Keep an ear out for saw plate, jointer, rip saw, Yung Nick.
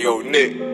Yo, Nick.